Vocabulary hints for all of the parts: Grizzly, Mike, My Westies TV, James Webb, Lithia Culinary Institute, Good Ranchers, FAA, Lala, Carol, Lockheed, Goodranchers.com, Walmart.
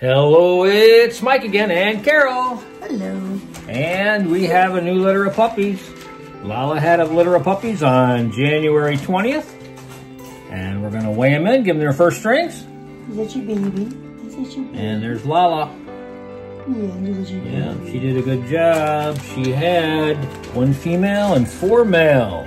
Hello, it's Mike again and Carol. Hello. And we have a new litter of puppies. Lala had a litter of puppies on January 20th. And we're going to weigh them in, give them their first strings. Is that your baby? Is that your baby? And there's Lala. Yeah, she did a good job. She had 1 female and 4 male.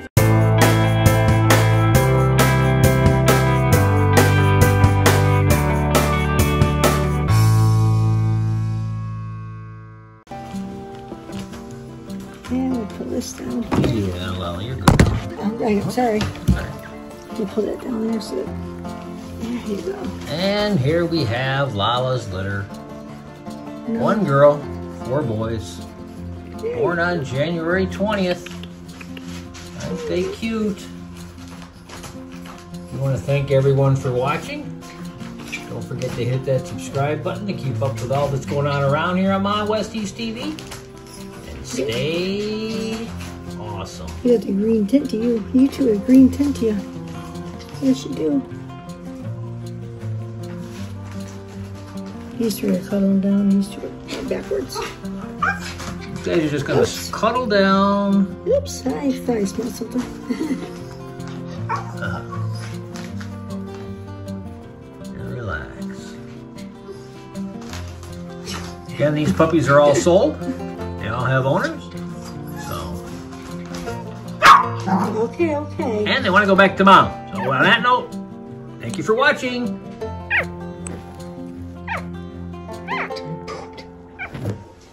And we'll put this down. Yeah, Lala, you're good. Oh, right, sorry. Right. We'll put it down there so that... There you go. And here we have Lala's litter. No. 1 girl, 4 boys. Born on January 20th. Aren't they cute? We want to thank everyone for watching. Don't forget to hit that subscribe button to keep up with all that's going on around here on My Westies TV. Stay awesome. You got the green tint to you. You two have green tint to you. Yes, you do. These 3 are cuddling down. These 2 are backwards. You guys are just going to cuddle down. Oops, I thought I smelled something. And relax. Again, these puppies are all sold. They all have owners, so. Okay. And they want to go back to mom. So on that note, thank you for watching.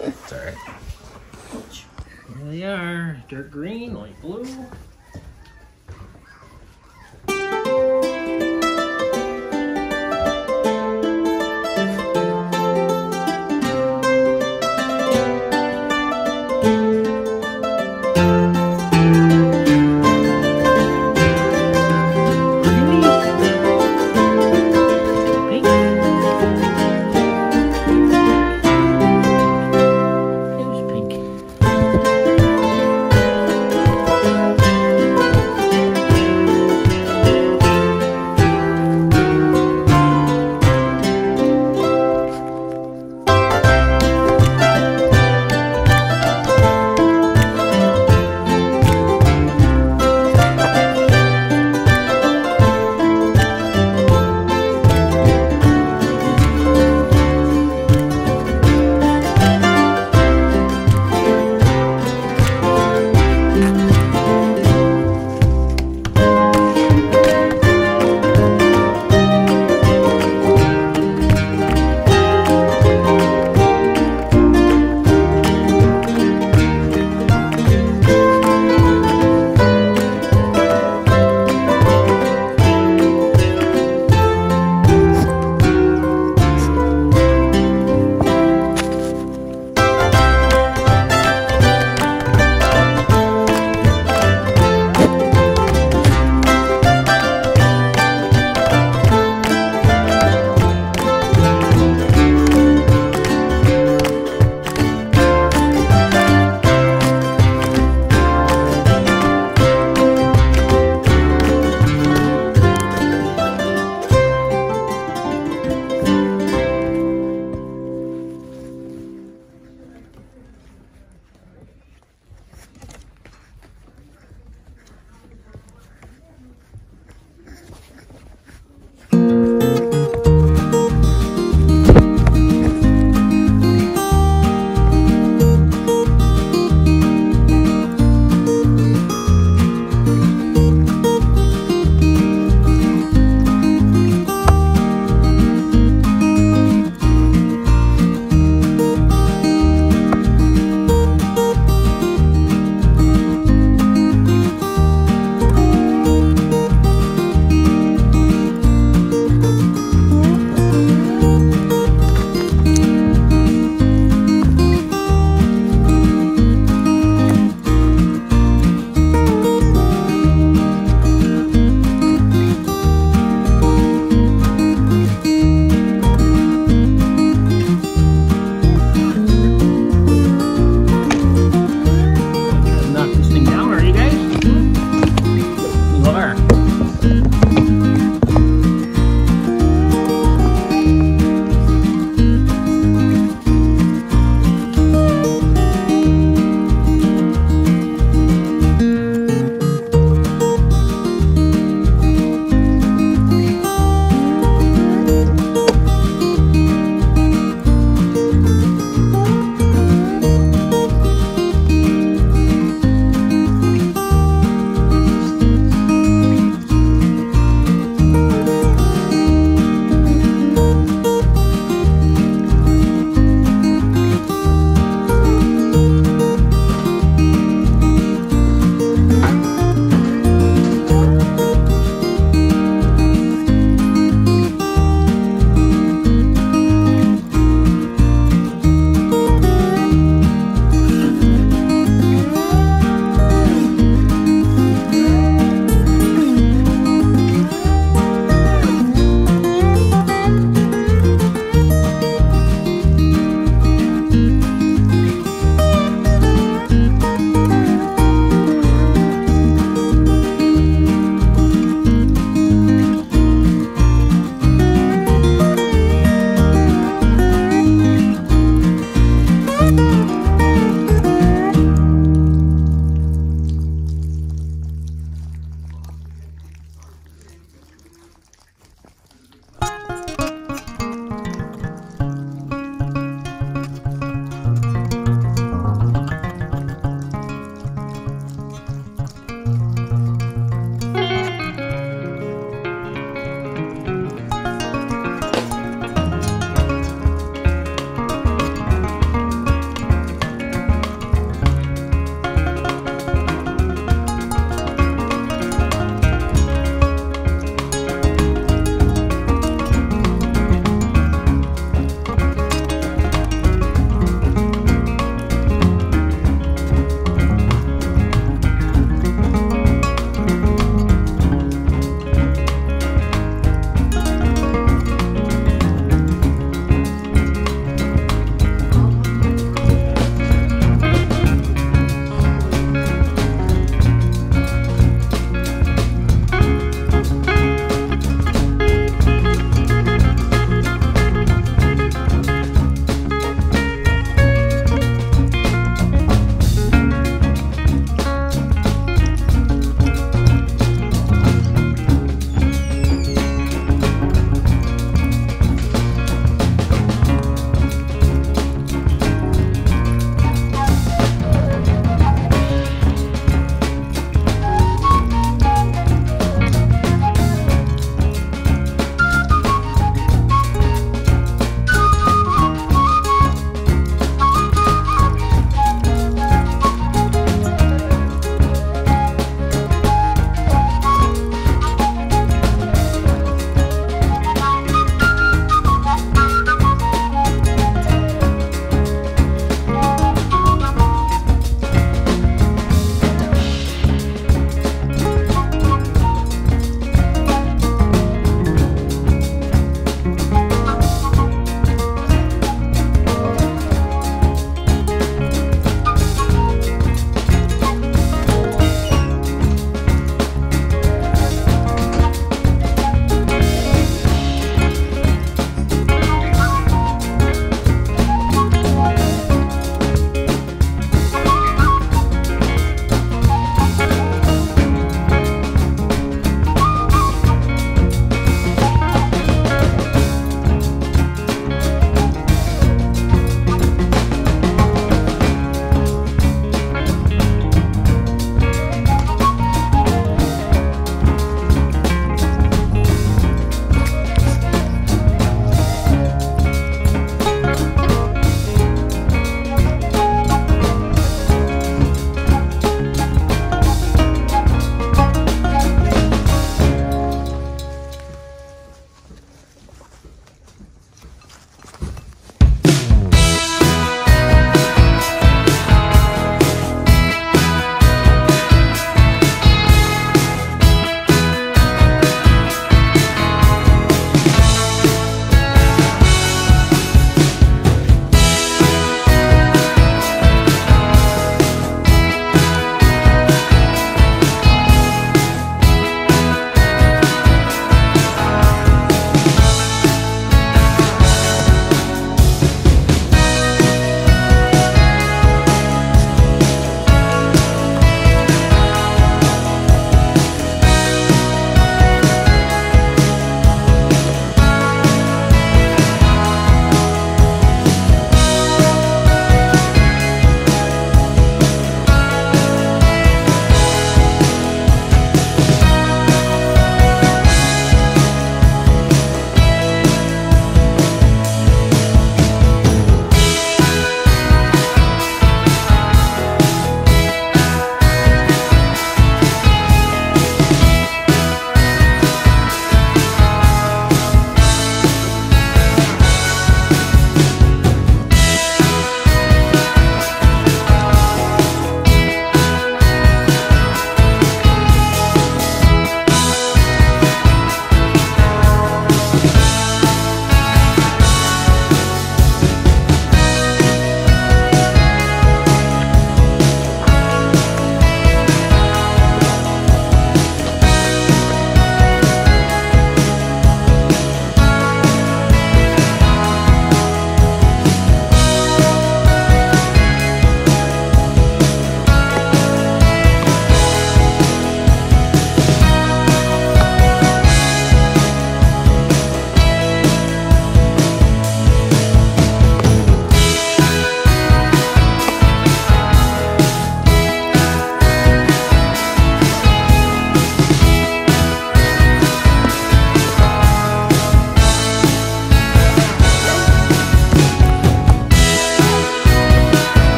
It's all right. Here they are, dark green, light blue.